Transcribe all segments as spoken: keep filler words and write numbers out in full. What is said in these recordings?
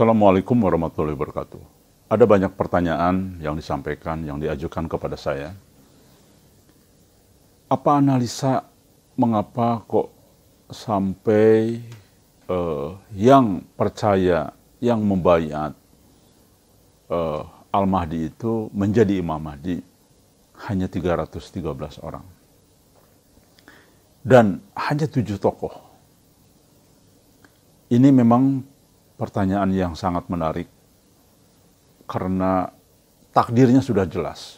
Assalamualaikum warahmatullahi wabarakatuh. Ada banyak pertanyaan yang disampaikan, yang diajukan kepada saya. Apa analisa mengapa kok sampai uh, yang percaya, yang membaiat uh, al-Mahdi itu menjadi Imam Mahdi hanya tiga ratus tiga belas orang. Dan hanya tujuh tokoh. Ini memang pertanyaan yang sangat menarik, karena takdirnya sudah jelas.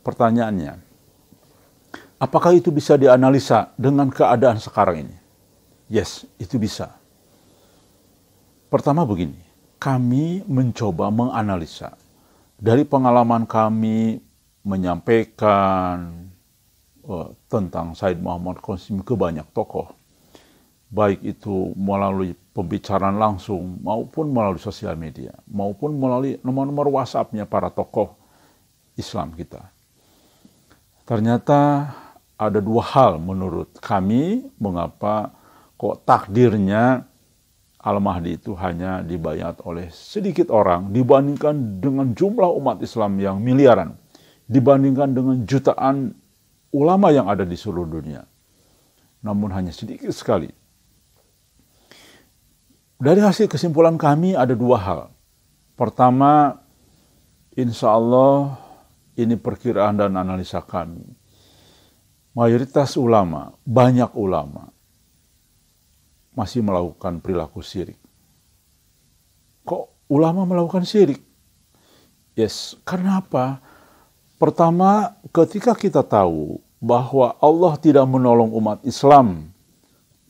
Pertanyaannya, apakah itu bisa dianalisa dengan keadaan sekarang ini? Yes, itu bisa. Pertama begini, kami mencoba menganalisa dari pengalaman kami menyampaikan tentang Sayyid Muhammad Qasim ke banyak tokoh, baik itu melalui pembicaraan langsung maupun melalui sosial media maupun melalui nomor-nomor WhatsApp-nya para tokoh Islam kita. Ternyata ada dua hal menurut kami mengapa kok takdirnya al-Mahdi itu hanya dibayat oleh sedikit orang dibandingkan dengan jumlah umat Islam yang miliaran, dibandingkan dengan jutaan ulama yang ada di seluruh dunia, namun hanya sedikit sekali. Dari hasil kesimpulan kami ada dua hal. Pertama, insya Allah ini perkiraan dan analisa kami. Mayoritas ulama, banyak ulama, masih melakukan perilaku syirik. Kok ulama melakukan syirik? Yes, karena apa? Pertama, ketika kita tahu bahwa Allah tidak menolong umat Islam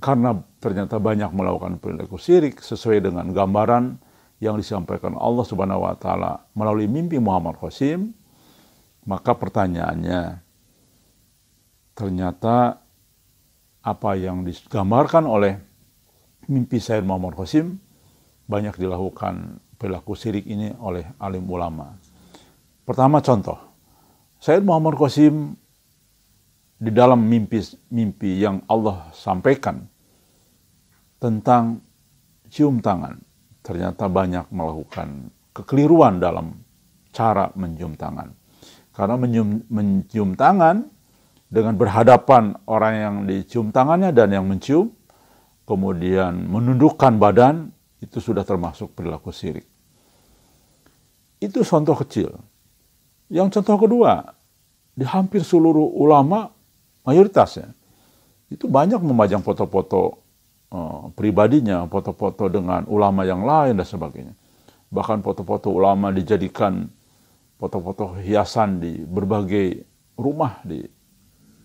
karena ternyata banyak melakukan perilaku syirik sesuai dengan gambaran yang disampaikan Allah Subhanahu wa taala melalui mimpi Muhammad Qasim, maka pertanyaannya, ternyata apa yang digambarkan oleh mimpi Sayyid Muhammad Qasim banyak dilakukan perilaku syirik ini oleh alim ulama. Pertama contoh, Sayyid Muhammad Qasim di dalam mimpi-mimpi yang Allah sampaikan tentang cium tangan, ternyata banyak melakukan kekeliruan dalam cara mencium tangan. Karena mencium, mencium tangan dengan berhadapan orang yang dicium tangannya dan yang mencium, kemudian menundukkan badan, itu sudah termasuk perilaku syirik. Itu contoh kecil. Yang contoh kedua, di hampir seluruh ulama, mayoritasnya itu banyak memajang foto-foto uh, pribadinya, foto-foto dengan ulama yang lain dan sebagainya. Bahkan foto-foto ulama dijadikan foto-foto hiasan di berbagai rumah di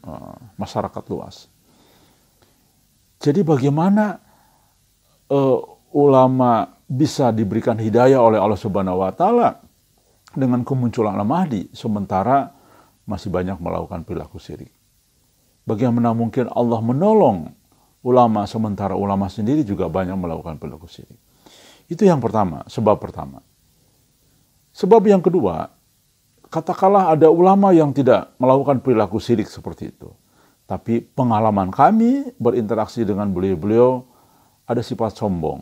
uh, masyarakat luas. Jadi bagaimana uh, ulama bisa diberikan hidayah oleh Allah Subhanahu wa taala dengan kemunculan al-Mahdi sementara masih banyak melakukan perilaku syirik? Bagaimana mungkin Allah menolong ulama sementara ulama sendiri juga banyak melakukan perilaku syirik? Itu yang pertama, sebab pertama. Sebab yang kedua, katakanlah ada ulama yang tidak melakukan perilaku syirik seperti itu. Tapi pengalaman kami berinteraksi dengan beliau-beliau ada sifat sombong.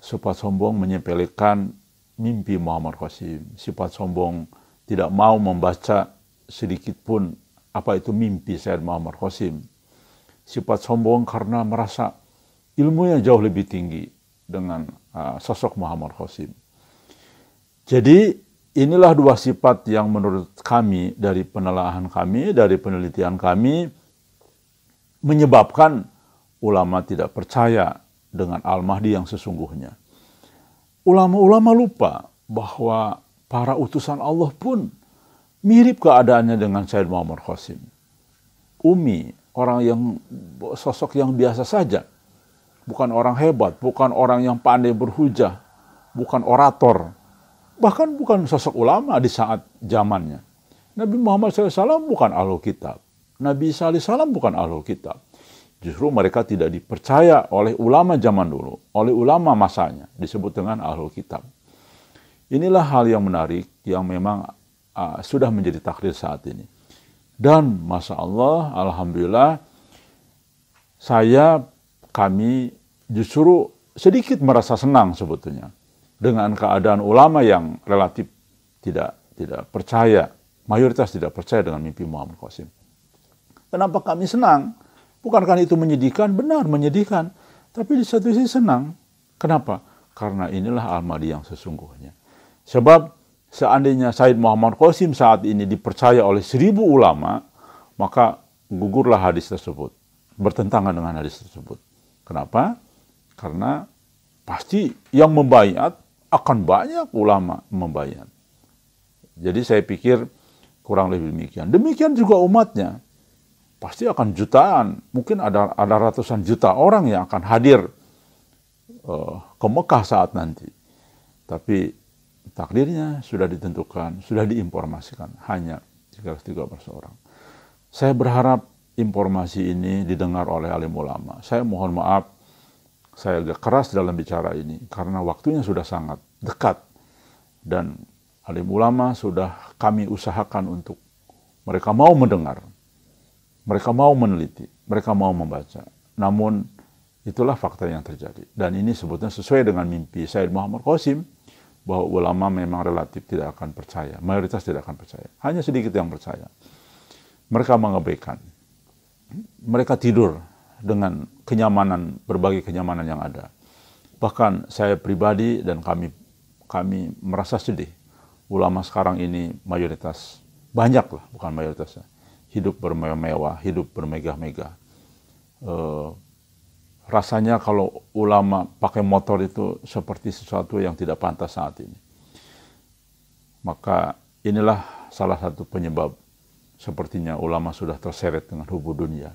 Sifat sombong menyepelekan mimpi Muhammad Qasim, sifat sombong tidak mau membaca sedikit pun apa itu mimpi Sayyid Muhammad Qasim. Sifat sombong karena merasa ilmunya jauh lebih tinggi dengan uh, sosok Muhammad Qasim. Jadi inilah dua sifat yang menurut kami, dari penelaahan kami, dari penelitian kami, menyebabkan ulama tidak percaya dengan al-Mahdi yang sesungguhnya. Ulama-ulama lupa bahwa para utusan Allah pun mirip keadaannya dengan Sayyid Muhammad Qasim. Ummi, orang yang sosok yang biasa saja, bukan orang hebat, bukan orang yang pandai berhujah, bukan orator, bahkan bukan sosok ulama di saat zamannya. Nabi Muhammad shallallahu alaihi wasallam bukan Ahlul Kitab, Nabi Isa alaihissalam bukan Ahlul Kitab. Justru mereka tidak dipercaya oleh ulama zaman dulu, oleh ulama masanya, disebut dengan Ahlul Kitab. Inilah hal yang menarik yang memang sudah menjadi takdir saat ini. Dan Masya Allah, Alhamdulillah, saya, kami justru sedikit merasa senang sebetulnya dengan keadaan ulama yang relatif tidak tidak percaya, mayoritas tidak percaya dengan mimpi Muhammad Qasim. Kenapa kami senang? Bukankah itu menyedihkan? Benar, menyedihkan. Tapi di satu sisi senang. Kenapa? Karena inilah al-Mahdi yang sesungguhnya. Sebab seandainya Sayyid Muhammad Qasim saat ini dipercaya oleh seribu ulama, maka gugurlah hadis tersebut. Bertentangan dengan hadis tersebut. Kenapa? Karena pasti yang membaiat akan banyak ulama membaiat. Jadi saya pikir kurang lebih demikian. Demikian juga umatnya. Pasti akan jutaan, mungkin ada, ada ratusan juta orang yang akan hadir uh, ke Mekah saat nanti. Tapi takdirnya sudah ditentukan, sudah diinformasikan. Hanya tiga ratus tiga belas orang. Saya berharap informasi ini didengar oleh alim ulama. Saya mohon maaf, saya agak keras dalam bicara ini. Karena waktunya sudah sangat dekat. Dan alim ulama sudah kami usahakan untuk mereka mau mendengar. Mereka mau meneliti, mereka mau membaca. Namun itulah fakta yang terjadi. Dan ini sebetulnya sesuai dengan mimpi Sayyid Muhammad Qasim, bahwa ulama memang relatif tidak akan percaya. Mayoritas tidak akan percaya. Hanya sedikit yang percaya. Mereka mengabaikan. Mereka tidur dengan kenyamanan, berbagai kenyamanan yang ada. Bahkan saya pribadi dan kami kami merasa sedih. Ulama sekarang ini mayoritas, banyak lah, bukan mayoritasnya. Hidup bermewah, hidup bermegah-megah. E, rasanya kalau ulama pakai motor itu seperti sesuatu yang tidak pantas saat ini. Maka inilah salah satu penyebab sepertinya ulama sudah terseret dengan hubur dunia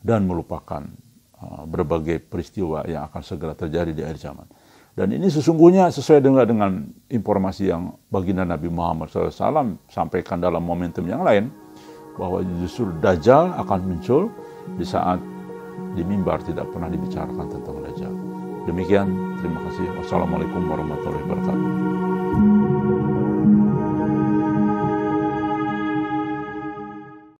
dan melupakan e, berbagai peristiwa yang akan segera terjadi di akhir zaman. Dan ini sesungguhnya sesuai dengan, dengan informasi yang baginda Nabi Muhammad shallallahu alaihi wasallam sampaikan dalam momentum yang lain, bahwa justru Dajjal akan muncul di saat di mimbar tidak pernah dibicarakan tentang Dajjal. Demikian, terima kasih. Wassalamualaikum warahmatullahi wabarakatuh.